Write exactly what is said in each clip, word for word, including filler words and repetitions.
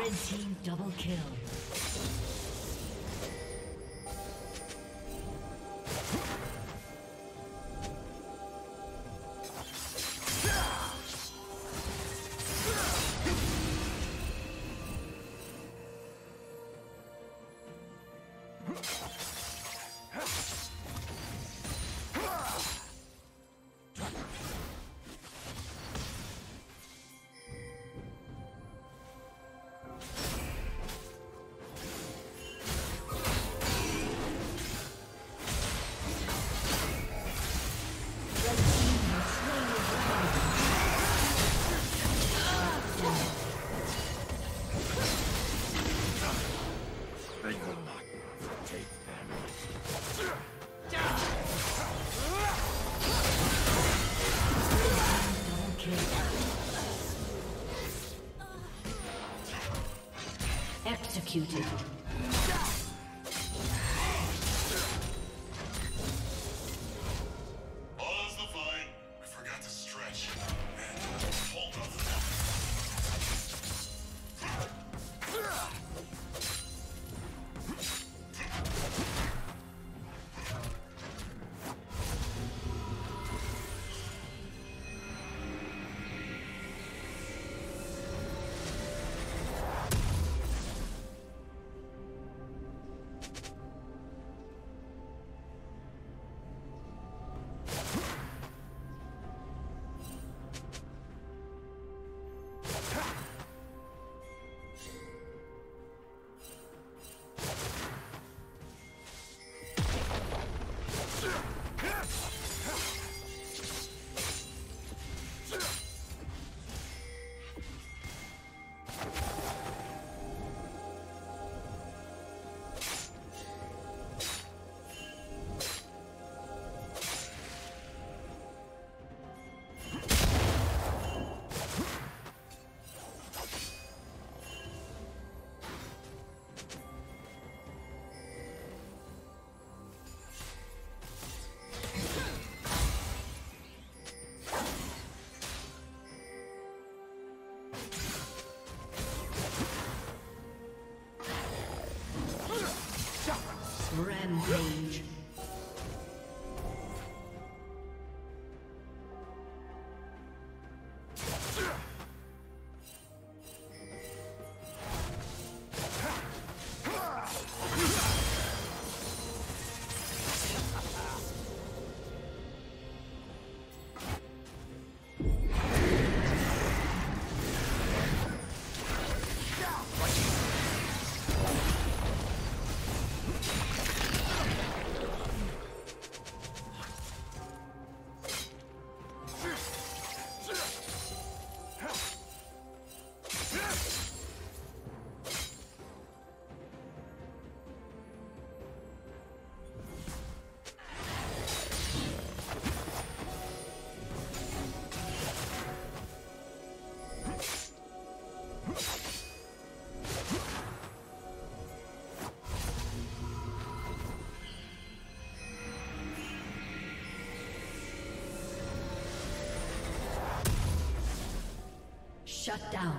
Red team double kill. Executed. Rampage. Shut down.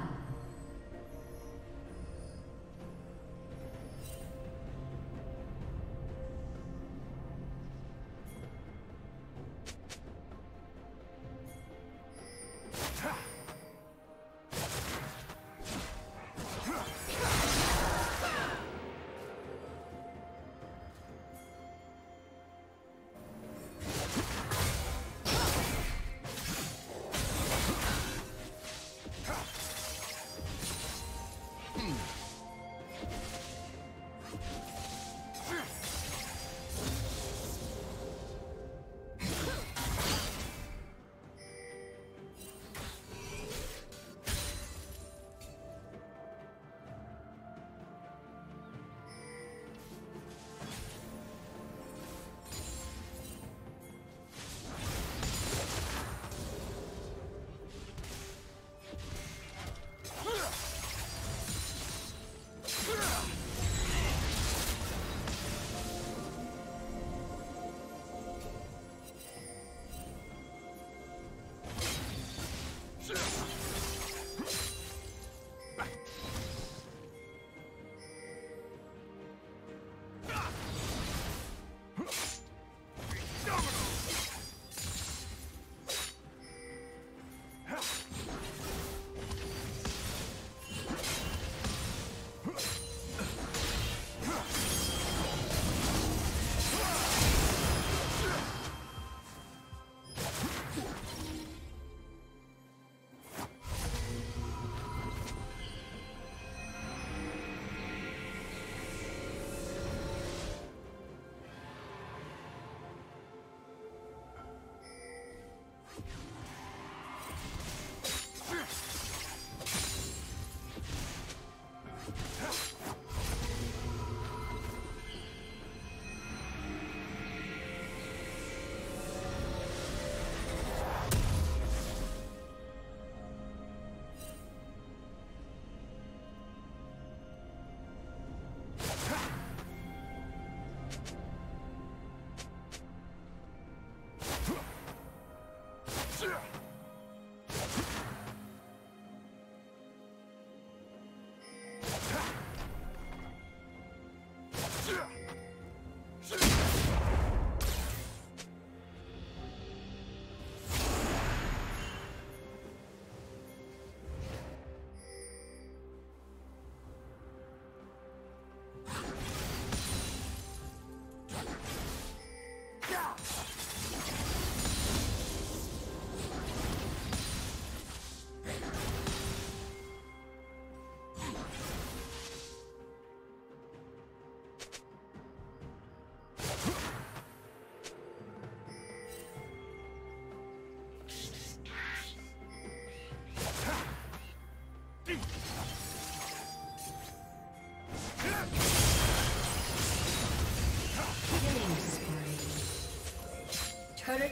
Turret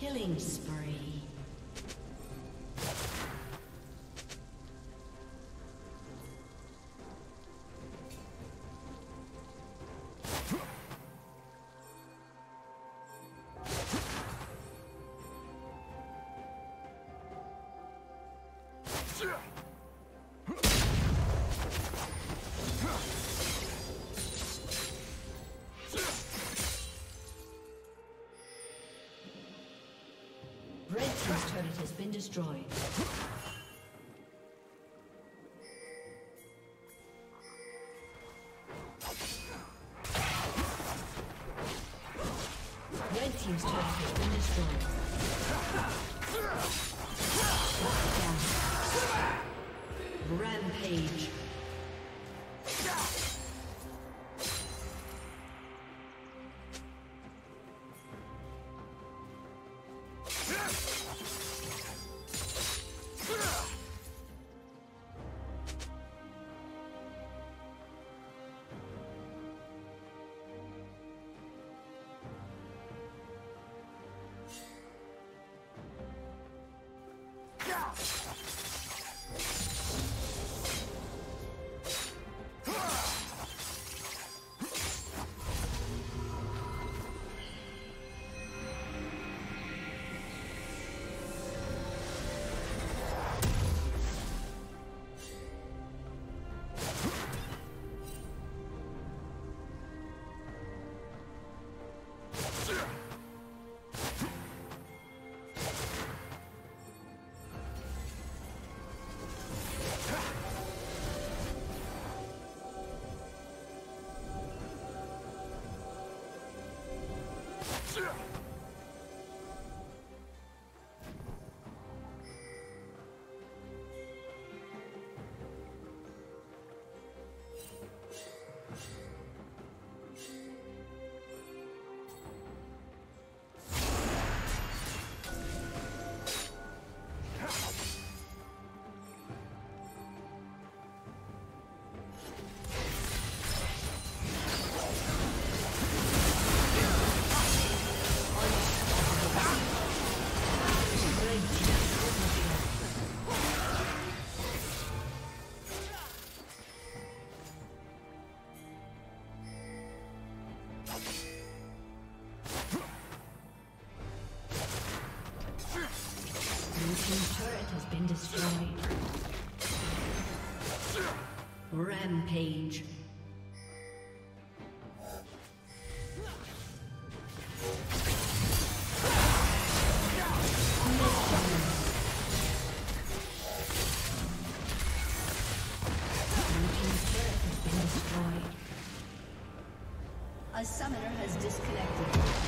Killing spree. This turret has been destroyed. Red team's turret has been destroyed. Rampage. Rampage. A summoner has disconnected.